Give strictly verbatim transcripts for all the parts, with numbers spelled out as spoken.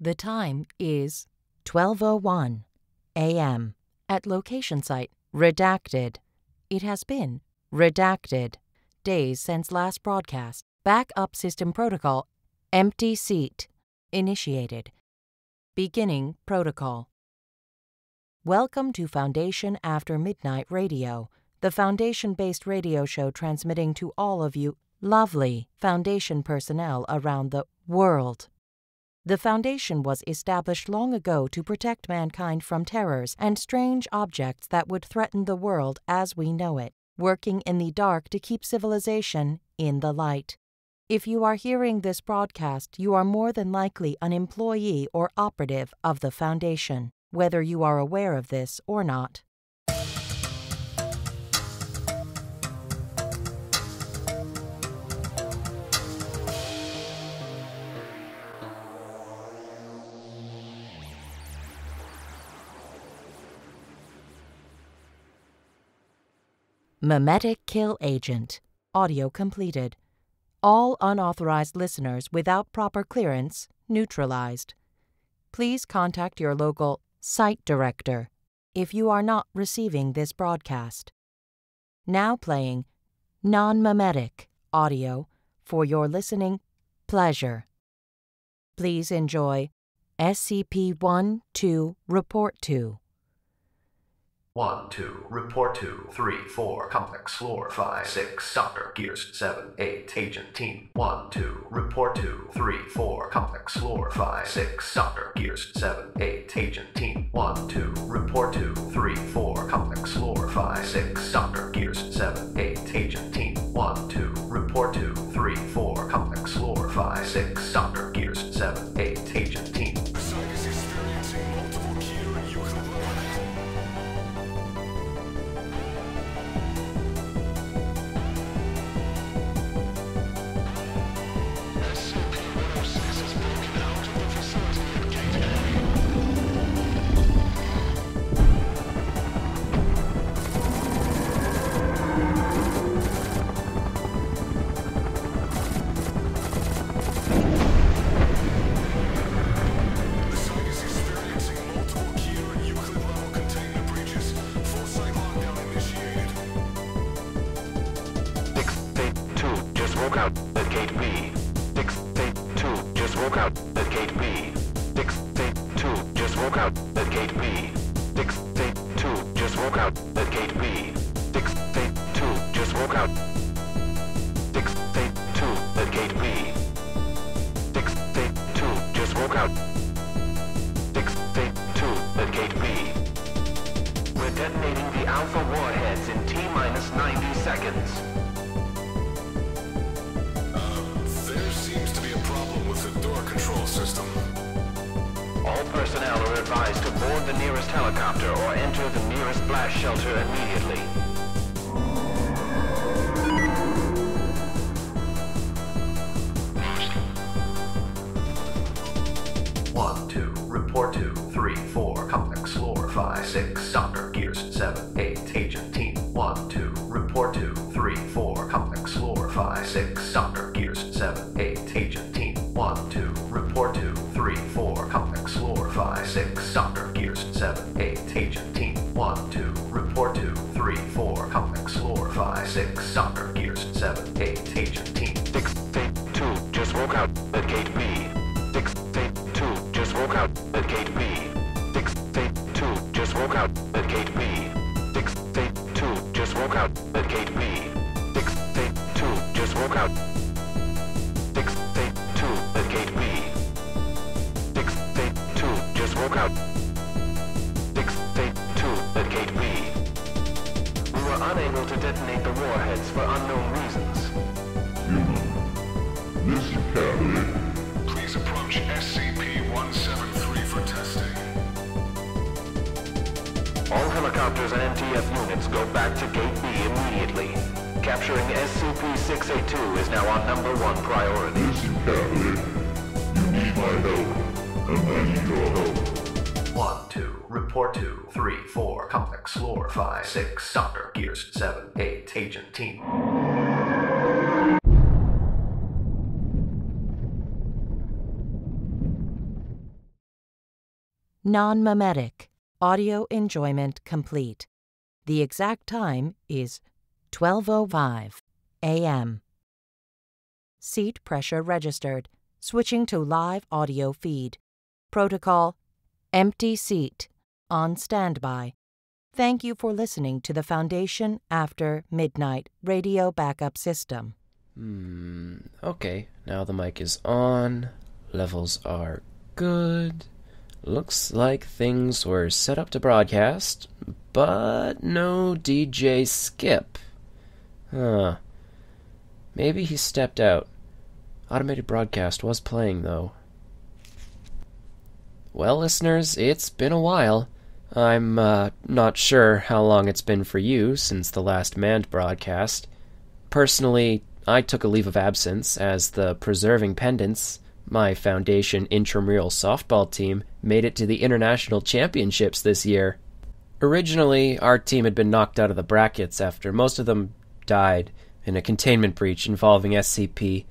The time is twelve oh one a m at location site redacted. It has been redacted. Days since last broadcast. Backup system protocol. Empty seat. Initiated. Beginning protocol. Welcome to Foundation After Midnight Radio, the Foundation-based radio show transmitting to all of you lovely Foundation personnel around the world. The Foundation was established long ago to protect mankind from terrors and strange objects that would threaten the world as we know it, working in the dark to keep civilization in the light. If you are hearing this broadcast, you are more than likely an employee or operative of the Foundation, whether you are aware of this or not. Memetic Kill Agent. Audio completed. All unauthorized listeners without proper clearance neutralized. Please contact your local site director if you are not receiving this broadcast. Now playing non-memetic audio for your listening pleasure. Please enjoy S C P one two Report two. one, two, report two, three, four, complex floor five, six, Doctor Gears seven, eight, agent team. one, two, report two, three, four, complex floor five, six, Doctor Gears seven, eight, agent team. one, two, report two, three, four, complex floor five, six, Doctor Gears seven, eight, agent team. one, two, report two, three, four, complex floor five, six, Doctor Gears seven, eight, agent team. non-memetic, audio enjoyment complete. The exact time is twelve oh five a m Seat pressure registered. Switching to live audio feed. Protocol, empty seat, on standby. Thank you for listening to the Foundation After Midnight Radio Backup System. Hmm, okay, now the mic is on, levels are good. Looks like things were set up to broadcast, but no D J Scip. Huh. Maybe he stepped out. Automated broadcast was playing, though. Well, listeners, it's been a while. I'm uh, not sure how long it's been for you since the last manned broadcast. Personally, I took a leave of absence as the Preserving Pendants, my foundation intramural softball team, made it to the international championships this year. Originally, our team had been knocked out of the brackets after most of them died in a containment breach involving S C P.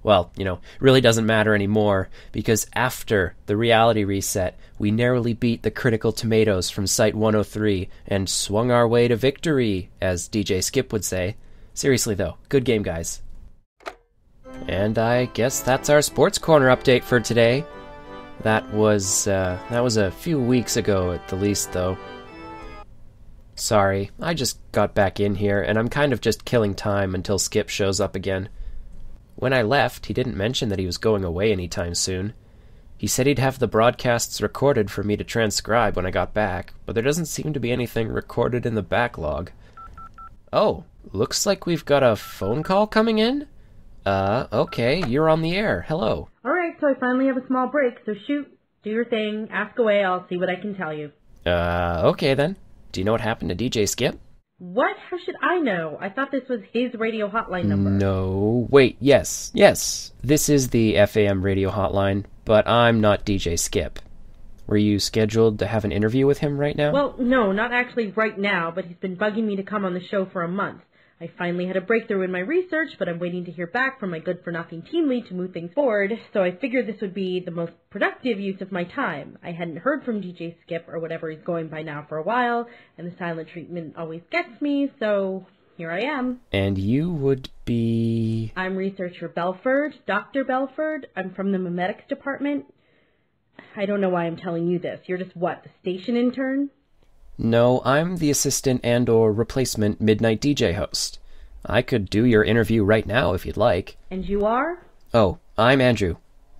Well, you know, really doesn't matter anymore, because after the reality reset, we narrowly beat the Critical Tomatoes from Site one oh three and swung our way to victory, as D J Scip would say. Seriously, though, good game, guys. And I guess that's our Sports Corner update for today. That was, uh, that was a few weeks ago at the least, though. Sorry, I just got back in here, and I'm kind of just killing time until Scip shows up again. When I left, he didn't mention that he was going away anytime soon. He said he'd have the broadcasts recorded for me to transcribe when I got back, but there doesn't seem to be anything recorded in the backlog. Oh, looks like we've got a phone call coming in? Uh, okay, you're on the air. Hello. Alright, so I finally have a small break, so shoot. Do your thing, ask away, I'll see what I can tell you. Uh, okay then. Do you know what happened to D J Scip? What? How should I know? I thought this was his radio hotline number. No, wait, yes, yes. This is the F A M radio hotline, but I'm not D J Scip. Were you scheduled to have an interview with him right now? Well, no, not actually right now, but he's been bugging me to come on the show for a month. I finally had a breakthrough in my research, but I'm waiting to hear back from my good-for-nothing team lead to move things forward, so I figured this would be the most productive use of my time. I hadn't heard from D J Scip, or whatever he's going by now, for a while, and the silent treatment always gets me, so here I am. And you would be... I'm researcher Belford, Doctor Belford. I'm from the memetics department. I don't know why I'm telling you this. You're just, what, the station intern? No, I'm the assistant and or replacement Midnight D J host. I could do your interview right now if you'd like. And you are? Oh, I'm Andrew.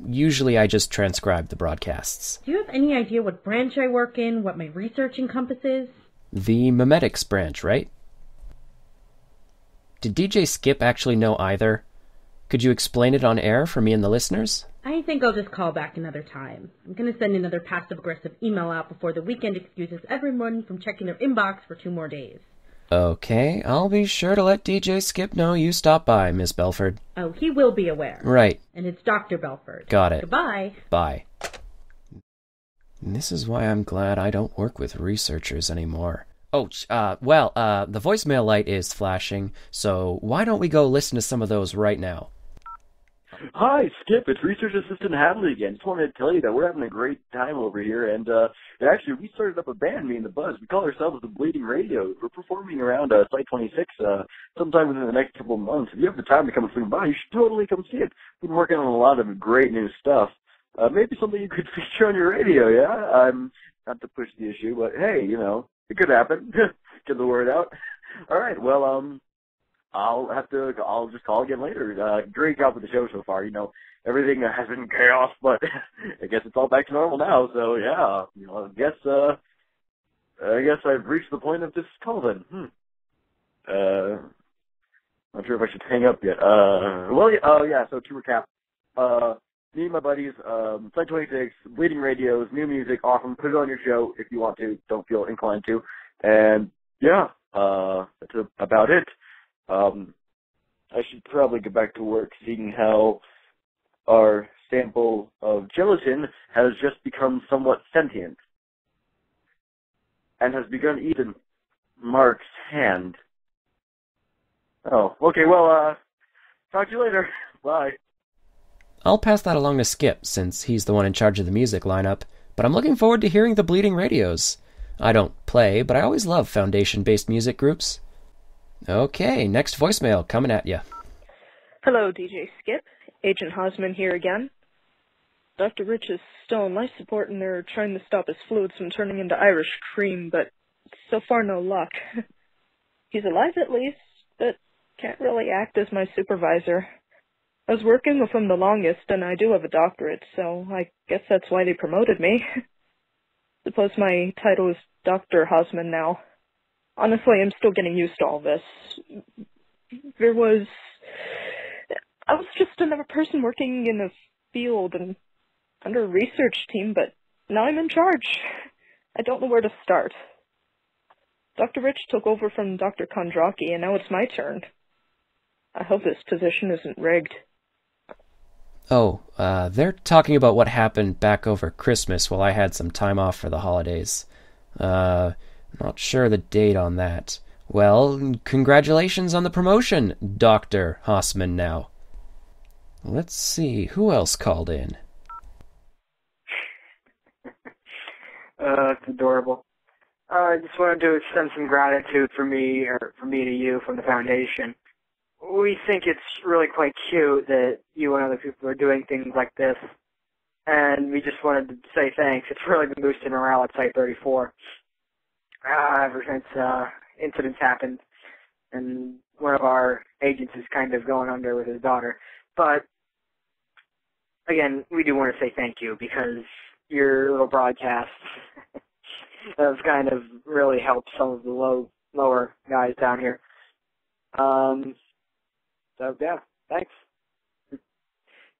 Usually I just transcribe the broadcasts. Do you have any idea what branch I work in, what my research encompasses? The memetics branch, right? Did D J Scip actually know either? Could you explain it on air for me and the listeners? I think I'll just call back another time. I'm going to send another passive-aggressive email out before the weekend excuses everyone from checking their inbox for two more days. Okay, I'll be sure to let D J Scip know you stopped by, Miss Belford. Oh, he will be aware. Right. And it's Doctor Belford. Got it. Goodbye. Bye. And this is why I'm glad I don't work with researchers anymore. Oh, uh, well, uh, the voicemail light is flashing, so why don't we go listen to some of those right now? Hi, Scip. It's Research Assistant Hadley again. Just wanted to tell you that we're having a great time over here, and uh, actually, we started up a band, me and the Buzz. We call ourselves the Bleeding Radio. We're performing around uh, Site twenty-six uh, sometime within the next couple of months. If you have the time to come and swing by, you should totally come see it. We've been working on a lot of great new stuff. Uh, maybe something you could feature on your radio, yeah? Um, not to push the issue, but hey, you know, it could happen. Get the word out. All right, well, um... I'll have to, I'll just call again later. Uh, great job with the show so far, you know. Everything has been chaos, but I guess it's all back to normal now, so yeah. You know, I guess, uh, I guess I've reached the point of this call then. Hmm. Uh, not sure if I should hang up yet. Uh, well, oh uh, yeah, so to recap, uh, me and my buddies, um, Site twenty-six, Bleeding Radios, new music, awesome, put it on your show if you want to, don't feel inclined to, and yeah, uh, that's a, about it. Um, I should probably get back to work, seeing how our sample of gelatin has just become somewhat sentient and has begun eating Mark's hand. Oh, okay, well, uh, talk to you later. Bye. I'll pass that along to Scip, since he's the one in charge of the music lineup, but I'm looking forward to hearing the Bleeding Radios. I don't play, but I always love Foundation-based music groups. Okay, next voicemail coming at you. Hello, D J Scip. Agent Hossman here again. Doctor Rich is still on life support, and they're trying to stop his fluids from turning into Irish cream, but so far no luck. He's alive at least, but can't really act as my supervisor. I was working with him the longest, and I do have a doctorate, so I guess that's why they promoted me. Suppose my title is Doctor Hossman now. Honestly, I'm still getting used to all this. There was... I was just another person working in a field and under a research team, but now I'm in charge. I don't know where to start. Doctor Rich took over from Doctor Kondraki, and now it's my turn. I hope this position isn't rigged. Oh, uh, they're talking about what happened back over Christmas while I had some time off for the holidays. Uh, not sure the date on that. Well, congratulations on the promotion, Doctor Hossman now. Let's see, who else called in? Uh, it's adorable. I uh, just wanted to extend some gratitude for me, or from me to you, from the Foundation. We think it's really quite cute that you and other people are doing things like this, and we just wanted to say thanks. It's really been boosting morale at Site thirty-four uh, ever since uh, incidents happened, and one of our agents is kind of going under with his daughter. But, again, we do want to say thank you, because your little broadcast has kind of really helped some of the low, lower guys down here. Um, so, yeah, thanks.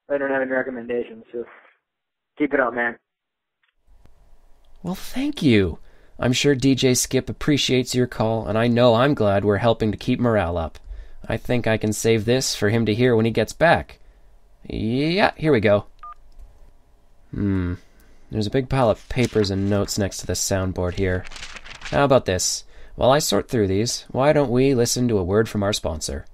I don't have any recommendations, so keep it up, man. Well, thank you. I'm sure D J Scip appreciates your call, and I know I'm glad we're helping to keep morale up. I think I can save this for him to hear when he gets back. Yeah, here we go. Hmm. There's a big pile of papers and notes next to the soundboard here. How about this? While I sort through these, why don't we listen to a word from our sponsor?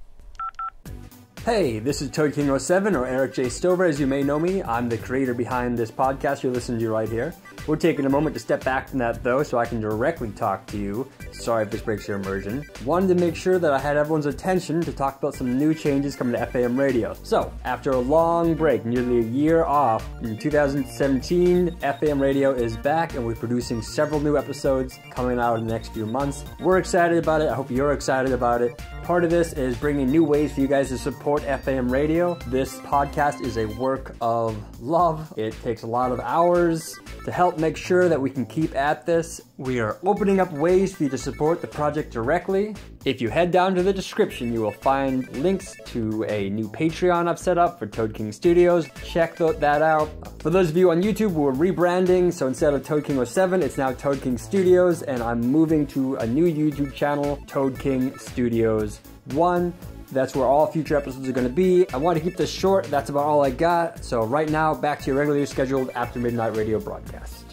Hey, this is Toad King oh seven, or Eric J. Stover, as you may know me. I'm the creator behind this podcast you're listening to right here. We're taking a moment to step back from that, though, so I can directly talk to you. Sorry if this breaks your immersion. Wanted to make sure that I had everyone's attention to talk about some new changes coming to F A M radio. So, after a long break, nearly a year off, in two thousand seventeen, F A M radio is back, and we're producing several new episodes coming out in the next few months. We're excited about it. I hope you're excited about it. Part of this is bringing new ways for you guys to support F A M radio. This podcast is a work of love. It takes a lot of hours to help make sure that we can keep at this. We are opening up ways for you to support the project directly. If you head down to the description, you will find links to a new Patreon I've set up for Toad King Studios. Check that out. For those of you on YouTube, we're rebranding, so instead of Toad King oh seven, it's now Toad King Studios, and I'm moving to a new YouTube channel, Toad King Studios one. That's where all future episodes are going to be. I want to keep this short. That's about all I got. So right now, back to your regularly scheduled After Midnight Radio broadcast.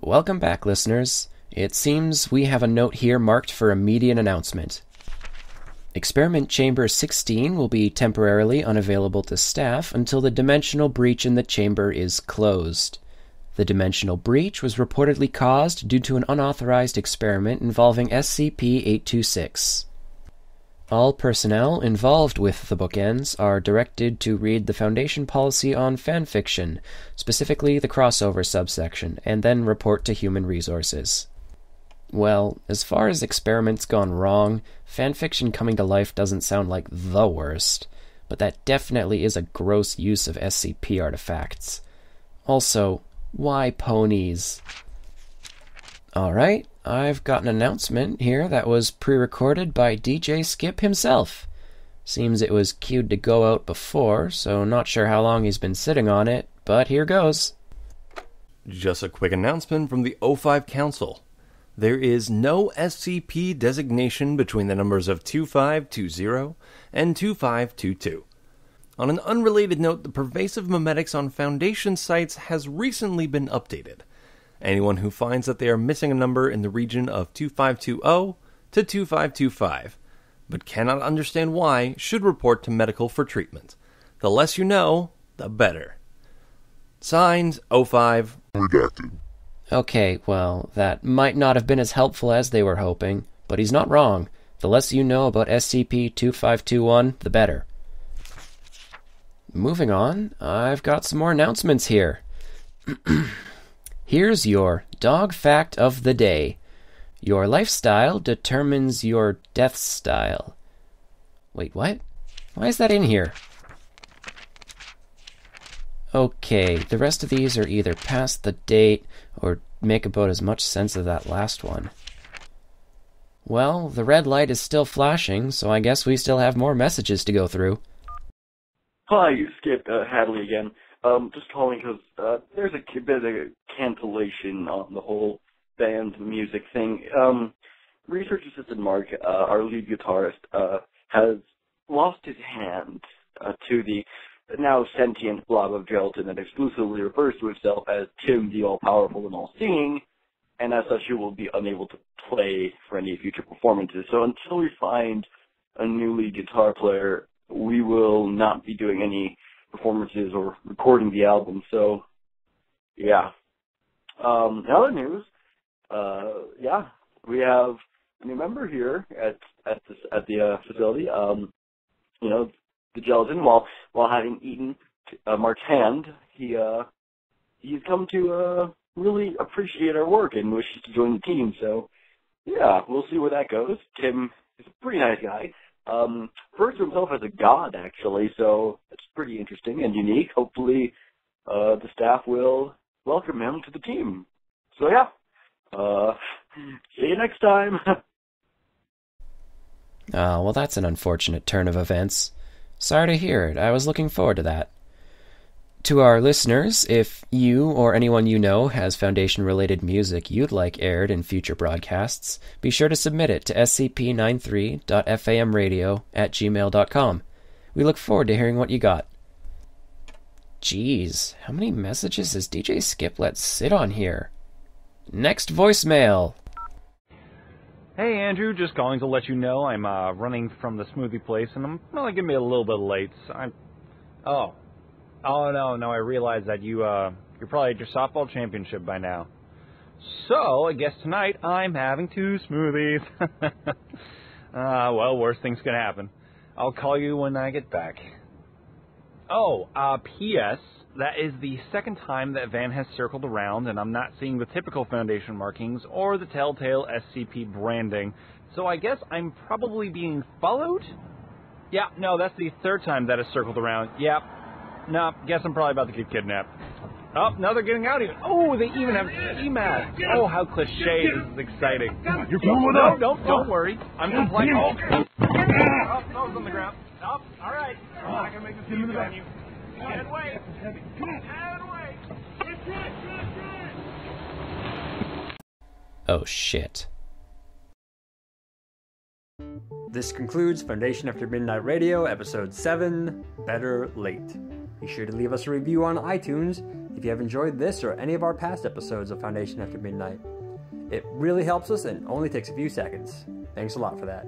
Welcome back, listeners. It seems we have a note here marked for immediate announcement. Experiment Chamber sixteen will be temporarily unavailable to staff until the dimensional breach in the chamber is closed. The dimensional breach was reportedly caused due to an unauthorized experiment involving S C P eight two six. All personnel involved with the bookends are directed to read the Foundation policy on fanfiction, specifically the crossover subsection, and then report to Human Resources. Well, as far as experiments gone wrong, fanfiction coming to life doesn't sound like the worst, but that definitely is a gross use of S C P artifacts. Also, why ponies? Alright. I've got an announcement here that was pre-recorded by D J Scip himself. Seems it was queued to go out before, so not sure how long he's been sitting on it, but here goes. Just a quick announcement from the O five Council. There is no S C P designation between the numbers of two five two zero and two five two two. On an unrelated note, the pervasive memetics on Foundation sites has recently been updated. Anyone who finds that they are missing a number in the region of two five two zero to two five two five, but cannot understand why, should report to medical for treatment. The less you know, the better. Signed, O five. Redacted. Okay, well, that might not have been as helpful as they were hoping, but he's not wrong. The less you know about S C P twenty-five twenty-one, the better. Moving on, I've got some more announcements here. Here's your dog fact of the day. Your lifestyle determines your death style. Wait, what? Why is that in here? Okay, the rest of these are either past the date or make about as much sense as that last one. Well, the red light is still flashing, so I guess we still have more messages to go through. Hi, Skip, uh, Hadley again. Um, just calling because uh, there's a bit of a cancellation on the whole band music thing. Um, Research Assistant Mark, uh, our lead guitarist, uh, has lost his hand uh, to the now sentient blob of gelatin that exclusively refers to itself as Tim, the all-powerful and all-seeing, and as such you will be unable to play for any future performances. So until we find a new lead guitar player, we will not be doing any performances or recording the album. So, yeah. Um, in other news, uh, yeah, we have a new member here at at, this, at the uh, facility. Um, you know, the gelatin, while while having eaten uh, Mark's hand, he uh, he's come to uh, really appreciate our work and wishes to join the team. So, yeah, we'll see where that goes. Tim is a pretty nice guy. Um, refers to himself as a god, actually, so it's pretty interesting and unique. Hopefully, uh, the staff will welcome him to the team. So, yeah, uh, see you next time. Ah, uh, well, that's an unfortunate turn of events. Sorry to hear it. I was looking forward to that. To our listeners, if you or anyone you know has Foundation-related music you'd like aired in future broadcasts, be sure to submit it to S C P ninety-three dot famradio at gmail dot com. We look forward to hearing what you got. Jeez, how many messages has D J Scip let sit on here? Next voicemail! Hey Andrew, just calling to let you know I'm uh, running from the smoothie place and I'm only going to be a little bit late, so I'm... Oh. Oh, no, no, I realize that you, uh, you're probably at your softball championship by now. So, I guess tonight I'm having two smoothies. uh, well, worst things can happen. I'll call you when I get back. Oh, uh, P S That is the second time that Van has circled around, and I'm not seeing the typical Foundation markings or the telltale S C P branding. So I guess I'm probably being followed? Yeah, no, that's the third time that has circled around. Yep. Yeah. No, guess I'm probably about to get kidnapped. Oh, now they're getting out even. Oh, they even have E M A T. Oh, how cliche. This is exciting. You're blowing up. No, don't, don't worry. I'm complying. Oh, that was on the ground. Oh, all right. I'm not going to make this easy on you. And wait. And wait. Oh, shit. This concludes Foundation After Midnight Radio, Episode seven, Better Late. Be sure to leave us a review on iTunes if you have enjoyed this or any of our past episodes of Foundation After Midnight. It really helps us and only takes a few seconds. Thanks a lot for that.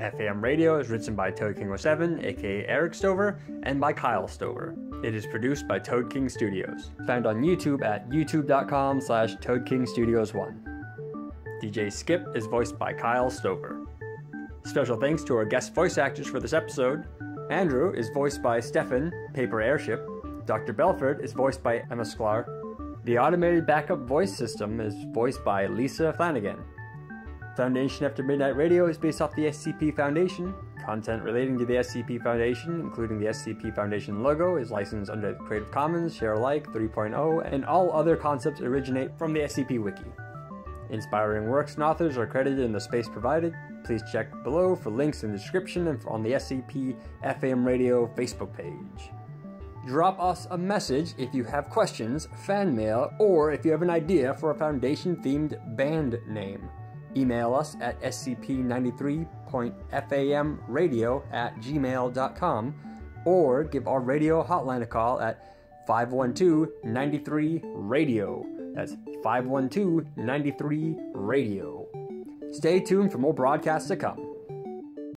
F A M Radio is written by Toad King oh seven, aka Eric Stover, and by Kyle Stover. It is produced by Toad King Studios, found on YouTube at youtube dot com slash Toad King Studios one. D J Scip is voiced by Kyle Stover. Special thanks to our guest voice actors for this episode. Andrew is voiced by Stefan, PaperAirship. Doctor Belford is voiced by Emma Sklar. The automated backup voice system is voiced by Lisa Flanagan. Foundation After Midnight Radio is based off the S C P Foundation. Content relating to the S C P Foundation, including the S C P Foundation logo, is licensed under the Creative Commons, Share Alike three point oh, and all other concepts originate from the S C P Wiki. Inspiring works and authors are credited in the space provided. Please check below for links in the description and on the S C P F A M Radio Facebook page. Drop us a message if you have questions, fan mail, or if you have an idea for a Foundation-themed band name. Email us at S C P ninety-three dot famradio at gmail dot com or give our radio hotline a call at five one two, ninety-three, radio. That's five one two, ninety-three, radio. Stay tuned for more broadcasts to come.